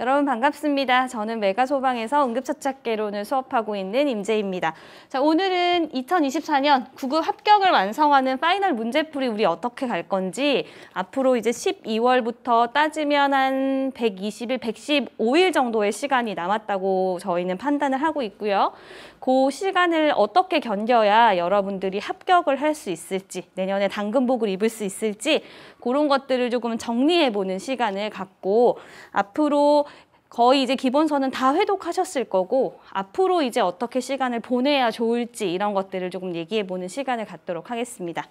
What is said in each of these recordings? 여러분 반갑습니다. 저는 메가소방에서 응급처치학개론을 수업하고 있는 임재입니다. 자, 오늘은 2024년 9급 합격을 완성하는 파이널 문제풀이 우리 어떻게 갈 건지 앞으로 이제 12월부터 따지면 한 120일, 115일 정도의 시간이 남았다고 저희는 판단을 하고 있고요. 그 시간을 어떻게 견뎌야 여러분들이 합격을 할 수 있을지, 내년에 당근복을 입을 수 있을지 그런 것들을 조금 정리해보는 시간을 갖고 앞으로 거의 이제 기본서는 다 회독하셨을 거고 앞으로 이제 어떻게 시간을 보내야 좋을지 이런 것들을 조금 얘기해보는 시간을 갖도록 하겠습니다.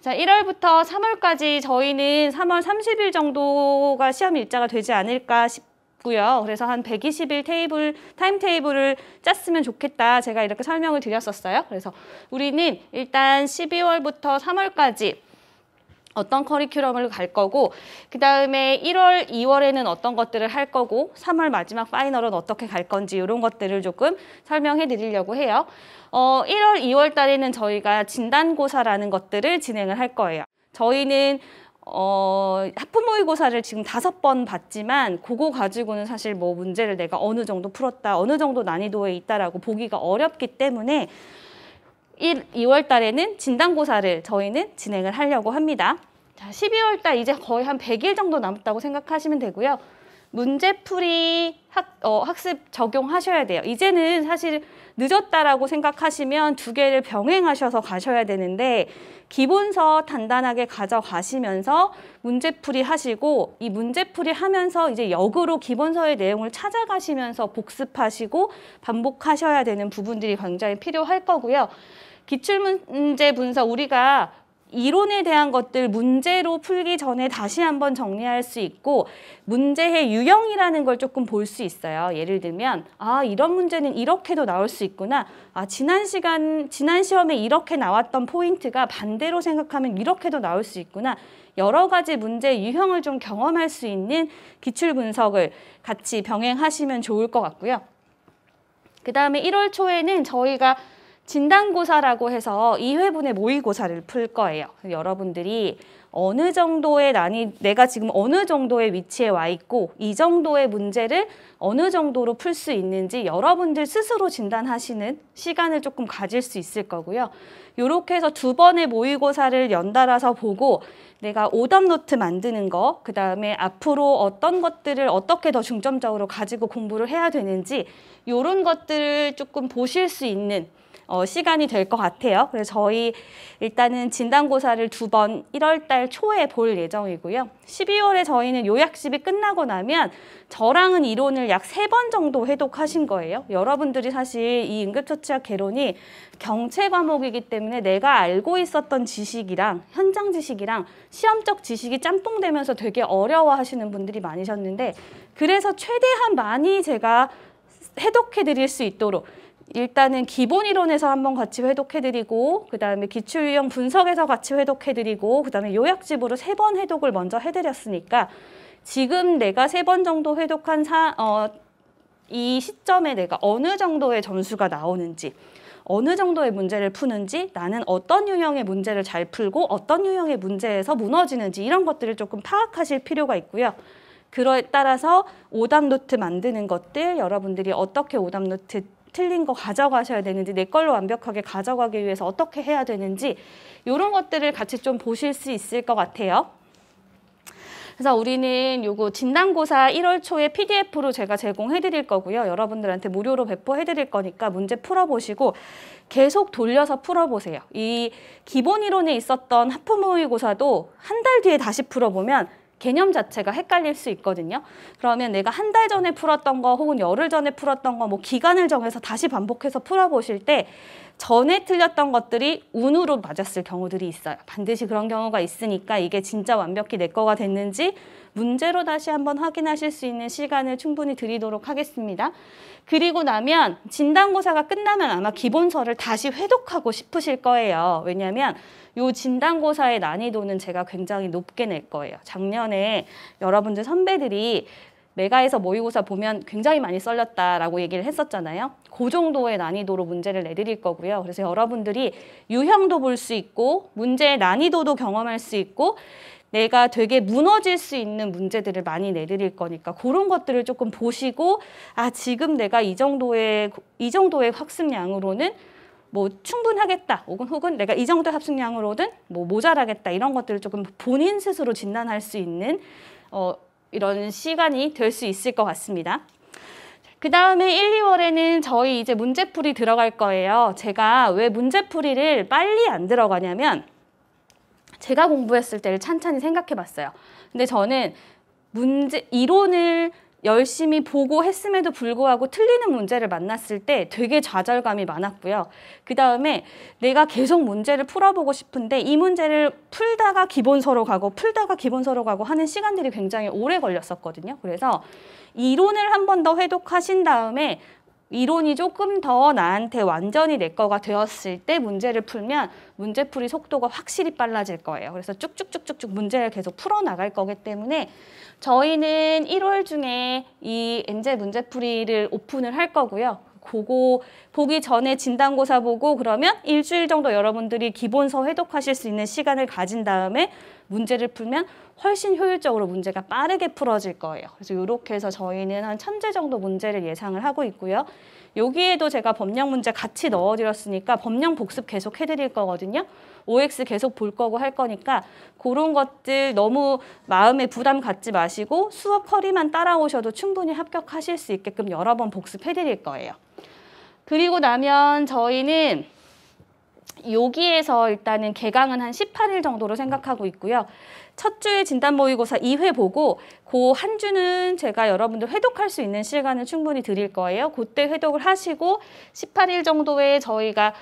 자, 1월부터 3월까지 저희는 3월 30일 정도가 시험 일자가 되지 않을까 싶고요. 그래서 한 120일 타임테이블을 짰으면 좋겠다. 제가 이렇게 설명을 드렸었어요. 그래서 우리는 일단 12월부터 3월까지 어떤 커리큘럼을 갈 거고 그 다음에 1월, 2월에는 어떤 것들을 할 거고 3월 마지막 파이널은 어떻게 갈 건지 이런 것들을 조금 설명해 드리려고 해요. 1월, 2월 달에는 저희가 진단고사라는 것들을 진행을 할 거예요. 저희는 하프 모의고사를 지금 5번 봤지만 그거 가지고는 사실 뭐 문제를 내가 어느 정도 풀었다, 어느 정도 난이도에 있다라고 보기가 어렵기 때문에 2월 달에는 진단고사를 저희는 진행을 하려고 합니다. 자, 12월 달 이제 거의 한 100일 정도 남았다고 생각하시면 되고요. 문제풀이 학습 적용하셔야 돼요. 이제는 사실 늦었다라고 생각하시면 두 개를 병행하셔서 가셔야 되는데 기본서 단단하게 가져가시면서 문제풀이 하시고 이 문제풀이 하면서 이제 역으로 기본서의 내용을 찾아가시면서 복습하시고 반복하셔야 되는 부분들이 굉장히 필요할 거고요. 기출문제 분석 우리가 이론에 대한 것들 문제로 풀기 전에 다시 한번 정리할 수 있고 문제의 유형이라는 걸 조금 볼 수 있어요. 예를 들면 아, 이런 문제는 이렇게도 나올 수 있구나. 아, 지난 시험에 이렇게 나왔던 포인트가 반대로 생각하면 이렇게도 나올 수 있구나. 여러 가지 문제의 유형을 좀 경험할 수 있는 기출 분석을 같이 병행하시면 좋을 것 같고요. 그다음에 1월 초에는 저희가 진단고사라고 해서 2회분의 모의고사를 풀 거예요. 여러분들이 어느 정도의 내가 지금 어느 정도의 위치에 와 있고 이 정도의 문제를 어느 정도로 풀 수 있는지 여러분들 스스로 진단하시는 시간을 조금 가질 수 있을 거고요. 요렇게 해서 2번의 모의고사를 연달아서 보고 내가 오답노트 만드는 거, 그 다음에 앞으로 어떤 것들을 어떻게 더 중점적으로 가지고 공부를 해야 되는지 요런 것들을 조금 보실 수 있는 시간이 될 것 같아요. 그래서 저희 일단은 진단고사를 2번 1월 달 초에 볼 예정이고요. 12월에 저희는 요약집이 끝나고 나면 저랑은 이론을 약 3번 정도 회독하신 거예요. 여러분들이 사실 이 응급처치학 개론이 경체 과목이기 때문에 내가 알고 있었던 지식이랑 현장 지식이랑 시험적 지식이 짬뽕되면서 되게 어려워하시는 분들이 많으셨는데 그래서 최대한 많이 제가 회독해 드릴 수 있도록 일단은 기본 이론에서 한번 같이 회독해드리고 그 다음에 기출 유형 분석에서 같이 회독해드리고 그 다음에 요약집으로 3번 회독을 먼저 해드렸으니까 지금 내가 3번 정도 회독한 이 시점에 내가 어느 정도의 점수가 나오는지 어느 정도의 문제를 푸는지 나는 어떤 유형의 문제를 잘 풀고 어떤 유형의 문제에서 무너지는지 이런 것들을 조금 파악하실 필요가 있고요. 그거에 따라서 오답노트 만드는 것들 여러분들이 어떻게 오답노트 틀린 거 가져가셔야 되는지 내 걸로 완벽하게 가져가기 위해서 어떻게 해야 되는지 이런 것들을 같이 좀 보실 수 있을 것 같아요. 그래서 우리는 요거 진단고사 1월 초에 PDF로 제가 제공해 드릴 거고요. 여러분들한테 무료로 배포해 드릴 거니까 문제 풀어보시고 계속 돌려서 풀어보세요. 이 기본 이론에 있었던 하프 모의고사도 한 달 뒤에 다시 풀어보면 개념 자체가 헷갈릴 수 있거든요. 그러면 내가 한 달 전에 풀었던 거 혹은 열흘 전에 풀었던 거 뭐 기간을 정해서 다시 반복해서 풀어보실 때 전에 틀렸던 것들이 운으로 맞았을 경우들이 있어요. 반드시 그런 경우가 있으니까 이게 진짜 완벽히 내 거가 됐는지 문제로 다시 한번 확인하실 수 있는 시간을 충분히 드리도록 하겠습니다. 그리고 나면 진단고사가 끝나면 아마 기본서를 다시 회독하고 싶으실 거예요. 왜냐하면 이 진단고사의 난이도는 제가 굉장히 높게 낼 거예요. 작년에 여러분들 선배들이 메가에서 모의고사 보면 굉장히 많이 썰렸다라고 얘기를 했었잖아요. 그 정도의 난이도로 문제를 내드릴 거고요. 그래서 여러분들이 유형도 볼 수 있고 문제의 난이도도 경험할 수 있고 내가 되게 무너질 수 있는 문제들을 많이 내드릴 거니까 그런 것들을 조금 보시고, 아, 지금 내가 이 정도의 학습량으로는 뭐 충분하겠다, 혹은 내가 이 정도 학습량으로는 뭐 모자라겠다, 이런 것들을 조금 본인 스스로 진단할 수 있는 이런 시간이 될 수 있을 것 같습니다. 그 다음에 1, 2월에는 저희 이제 문제풀이 들어갈 거예요. 제가 왜 문제풀이를 빨리 안 들어가냐면, 제가 공부했을 때를 찬찬히 생각해 봤어요. 근데 저는 이론을 열심히 보고 했음에도 불구하고 틀리는 문제를 만났을 때 되게 좌절감이 많았고요. 그 다음에 내가 계속 문제를 풀어보고 싶은데 이 문제를 풀다가 기본서로 가고 풀다가 기본서로 가고 하는 시간들이 굉장히 오래 걸렸었거든요. 그래서 이론을 한 번 더 회독하신 다음에 이론이 조금 더 나한테 완전히 내 거가 되었을 때 문제를 풀면 문제풀이 속도가 확실히 빨라질 거예요. 그래서 쭉쭉쭉쭉쭉 문제를 계속 풀어나갈 거기 때문에 저희는 1월 중에 이 엔젤 문제풀이를 오픈을 할 거고요. 그거 보기 전에 진단고사 보고 그러면 일주일 정도 여러분들이 기본서 회독하실 수 있는 시간을 가진 다음에 문제를 풀면 훨씬 효율적으로 문제가 빠르게 풀어질 거예요. 그래서 이렇게 해서 저희는 한 1000제 정도 문제를 예상을 하고 있고요. 여기에도 제가 법령 문제 같이 넣어드렸으니까 법령 복습 계속 해드릴 거거든요. OX 계속 볼 거고 할 거니까 그런 것들 너무 마음에 부담 갖지 마시고 수업 커리만 따라오셔도 충분히 합격하실 수 있게끔 여러 번 복습해드릴 거예요. 그리고 나면 저희는 여기에서 일단은 개강은 한 18일 정도로 생각하고 있고요. 첫 주에 진단 모의고사 2회 보고 그 한 주는 제가 여러분들 회독할 수 있는 시간을 충분히 드릴 거예요. 그때 회독을 하시고 18일 정도에 저희가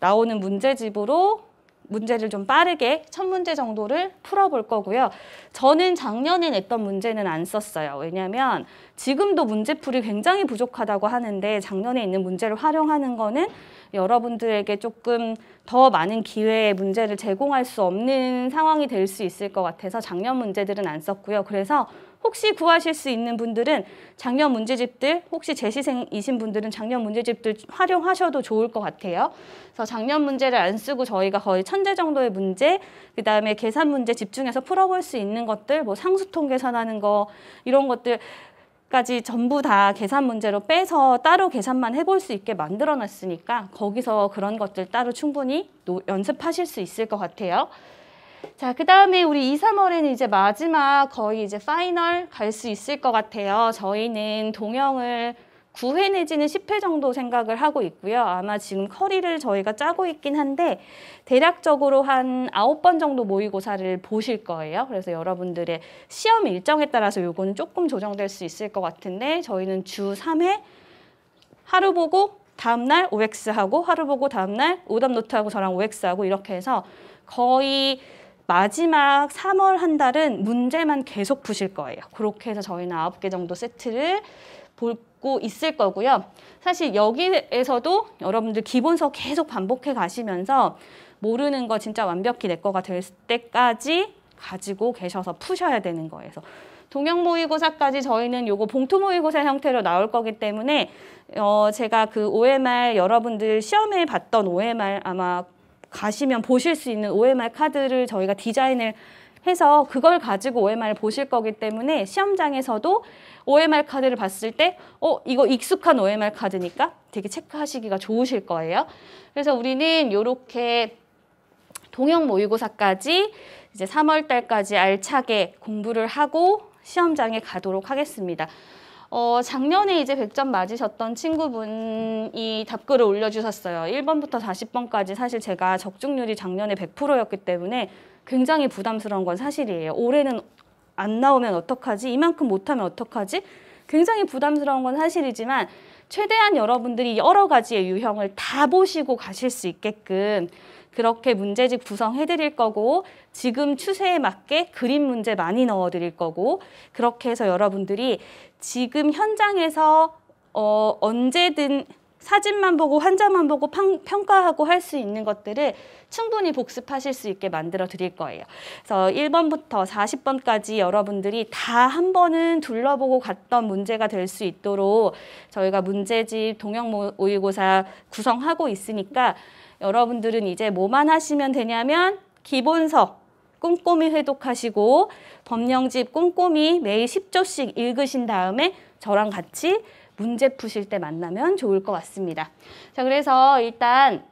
나오는 문제집으로 문제를 좀 빠르게 1000문제 정도를 풀어볼 거고요. 저는 작년에 냈던 문제는 안 썼어요. 왜냐하면 지금도 문제풀이 굉장히 부족하다고 하는데 작년에 있는 문제를 활용하는 거는 여러분들에게 조금 더 많은 기회의 문제를 제공할 수 없는 상황이 될 수 있을 것 같아서 작년 문제들은 안 썼고요. 그래서 혹시 구하실 수 있는 분들은 작년 문제집들, 혹시 재시생이신 분들은 작년 문제집들 활용하셔도 좋을 것 같아요. 그래서 작년 문제를 안 쓰고 저희가 거의 1000제 정도의 문제, 그 다음에 계산 문제 집중해서 풀어볼 수 있는 것들, 뭐 상수통 계산하는 거 이런 것들 까지 전부 다 계산 문제로 빼서 따로 계산만 해볼 수 있게 만들어놨으니까 거기서 그런 것들 따로 충분히 연습하실 수 있을 것 같아요. 자, 그 다음에 우리 2, 3월에는 이제 마지막 거의 이제 파이널 갈 수 있을 것 같아요. 저희는 동영을 9회 내지는 10회 정도 생각을 하고 있고요. 아마 지금 커리를 저희가 짜고 있긴 한데 대략적으로 한 9번 정도 모의고사를 보실 거예요. 그래서 여러분들의 시험 일정에 따라서 요거는 조금 조정될 수 있을 것 같은데 저희는 주 3회 하루 보고 다음날 OX하고 하루 보고 다음날 오답노트하고 저랑 OX하고 이렇게 해서 거의 마지막 3월 한 달은 문제만 계속 푸실 거예요. 그렇게 해서 저희는 9개 정도 세트를 보고 있을 거고요. 사실 여기에서도 여러분들 기본서 계속 반복해 가시면서 모르는 거 진짜 완벽히 내 거가 될 때까지 가지고 계셔서 푸셔야 되는 거예요. 그래서 동영 모의고사까지 저희는 요거 봉투 모의고사 형태로 나올 거기 때문에 제가 그 OMR 여러분들 시험에 봤던 OMR 아마 가시면 보실 수 있는 OMR 카드를 저희가 디자인을 해서 그걸 가지고 OMR 보실 거기 때문에 시험장에서도 OMR 카드를 봤을 때 이거 익숙한 OMR 카드니까 되게 체크하시기가 좋으실 거예요. 그래서 우리는 이렇게 동영 모의고사까지 이제 3월 달까지 알차게 공부를 하고 시험장에 가도록 하겠습니다. 작년에 이제 100점 맞으셨던 친구분이 답글을 올려주셨어요. 1번부터 40번까지 사실 제가 적중률이 작년에 100%였기 때문에 굉장히 부담스러운 건 사실이에요. 올해는 안 나오면 어떡하지? 이만큼 못하면 어떡하지? 굉장히 부담스러운 건 사실이지만 최대한 여러분들이 여러 가지의 유형을 다 보시고 가실 수 있게끔 그렇게 문제집 구성해드릴 거고 지금 추세에 맞게 그림 문제 많이 넣어드릴 거고 그렇게 해서 여러분들이 지금 현장에서 언제든 사진만 보고 환자만 보고 평가하고 할 수 있는 것들을 충분히 복습하실 수 있게 만들어 드릴 거예요. 그래서 1번부터 40번까지 여러분들이 다 한 번은 둘러보고 갔던 문제가 될 수 있도록 저희가 문제집 동영 모의고사 구성하고 있으니까 여러분들은 이제 뭐만 하시면 되냐면 기본서, 꼼꼼히 회독하시고 법령집 꼼꼼히 매일 10조씩 읽으신 다음에 저랑 같이 문제 푸실 때 만나면 좋을 것 같습니다. 자, 그래서 일단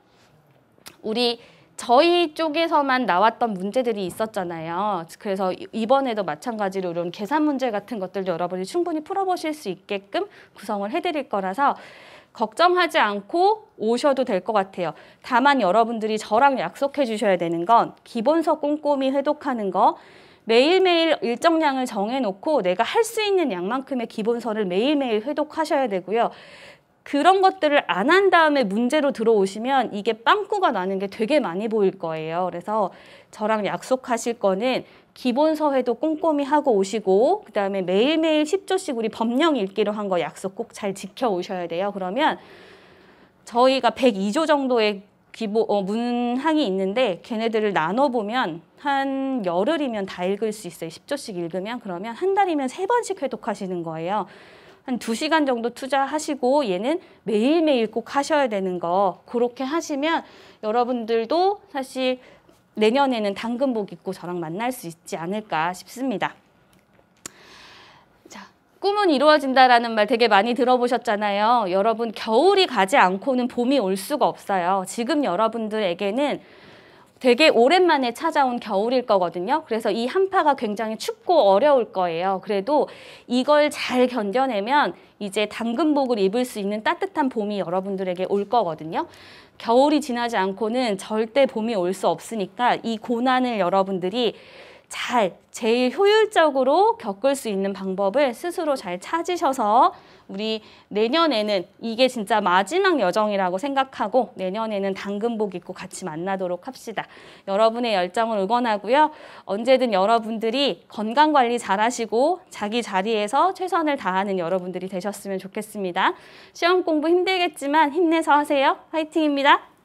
우리 저희 쪽에서만 나왔던 문제들이 있었잖아요. 그래서 이번에도 마찬가지로 이런 계산 문제 같은 것들도 여러분이 충분히 풀어보실 수 있게끔 구성을 해드릴 거라서 걱정하지 않고 오셔도 될 것 같아요. 다만 여러분들이 저랑 약속해 주셔야 되는 건 기본서 꼼꼼히 회독하는 거, 매일매일 일정량을 정해놓고 내가 할 수 있는 양만큼의 기본서를 매일매일 회독하셔야 되고요. 그런 것들을 안 한 다음에 문제로 들어오시면 이게 빵꾸가 나는 게 되게 많이 보일 거예요. 그래서 저랑 약속하실 거는 기본서 회독 꼼꼼히 하고 오시고 그다음에 매일매일 10조씩 우리 법령 읽기로 한 거 약속 꼭 잘 지켜오셔야 돼요. 그러면 저희가 102조 정도의 문항이 있는데 걔네들을 나눠보면 한 열흘이면 다 읽을 수 있어요. 10조씩 읽으면. 그러면 한 달이면 3번씩 회독하시는 거예요. 한 2시간 정도 투자하시고 얘는 매일매일 꼭 하셔야 되는 거, 그렇게 하시면 여러분들도 사실 내년에는 당근복 입고 저랑 만날 수 있지 않을까 싶습니다. 자, 꿈은 이루어진다라는 말 되게 많이 들어보셨잖아요. 여러분, 겨울이 가지 않고는 봄이 올 수가 없어요. 지금 여러분들에게는 되게 오랜만에 찾아온 겨울일 거거든요. 그래서 이 한파가 굉장히 춥고 어려울 거예요. 그래도 이걸 잘 견뎌내면 이제 당근복을 입을 수 있는 따뜻한 봄이 여러분들에게 올 거거든요. 겨울이 지나지 않고는 절대 봄이 올 수 없으니까 이 고난을 여러분들이 잘, 제일 효율적으로 겪을 수 있는 방법을 스스로 잘 찾으셔서 우리 내년에는 이게 진짜 마지막 여정이라고 생각하고 내년에는 당근복 입고 같이 만나도록 합시다. 여러분의 열정을 응원하고요. 언제든 여러분들이 건강관리 잘하시고 자기 자리에서 최선을 다하는 여러분들이 되셨으면 좋겠습니다. 시험 공부 힘들겠지만 힘내서 하세요. 화이팅입니다.